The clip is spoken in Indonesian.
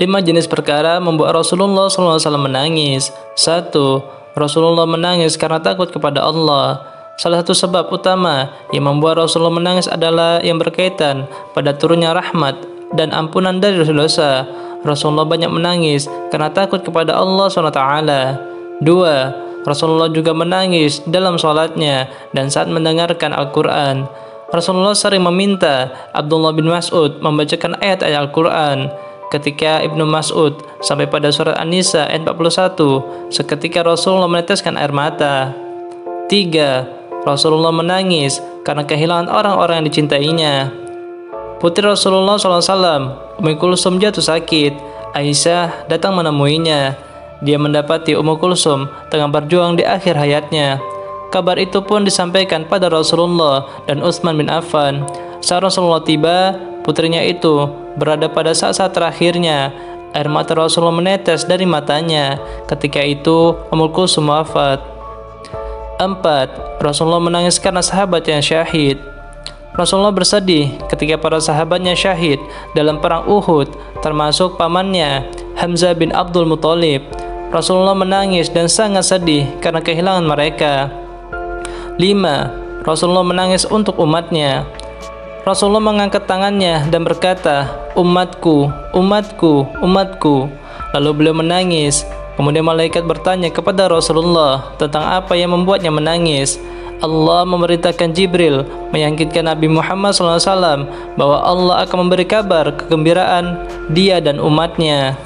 5 jenis perkara membuat Rasulullah SAW menangis. 1. Rasulullah menangis karena takut kepada Allah. Salah satu sebab utama yang membuat Rasulullah menangis adalah yang berkaitan pada turunnya rahmat dan ampunan dari dosa. Rasulullah banyak menangis karena takut kepada Allah SWT. 2. Rasulullah juga menangis dalam sholatnya dan saat mendengarkan Al-Quran. Rasulullah sering meminta Abdullah bin Mas'ud membacakan ayat-ayat Al-Quran. Ketika Ibnu Mas'ud sampai pada surat An-Nisa ayat 41, seketika Rasulullah meneteskan air mata. 3. Rasulullah menangis karena kehilangan orang-orang yang dicintainya. Putri Rasulullah SAW, Ummu Kultsum, jatuh sakit. Aisyah datang menemuinya. Dia mendapati Ummu Kultsum tengah berjuang di akhir hayatnya. Kabar itu pun disampaikan pada Rasulullah dan Utsman bin Affan. Saat Rasulullah tiba, putrinya itu berada pada saat-saat terakhirnya. Air mata Rasulullah menetes dari matanya. Ketika itu Ummu Kultsum wafat. 4. Rasulullah menangis karena sahabatnya syahid. Rasulullah bersedih ketika para sahabatnya syahid dalam perang Uhud, termasuk pamannya Hamzah bin Abdul Muthalib. Rasulullah menangis dan sangat sedih karena kehilangan mereka. 5. Rasulullah menangis untuk umatnya. Rasulullah mengangkat tangannya dan berkata, "Umatku, umatku, umatku." Lalu beliau menangis. Kemudian malaikat bertanya kepada Rasulullah tentang apa yang membuatnya menangis. Allah memerintahkan Jibril meyakinkan Nabi Muhammad SAW bahwa Allah akan memberi kabar kegembiraan dia dan umatnya.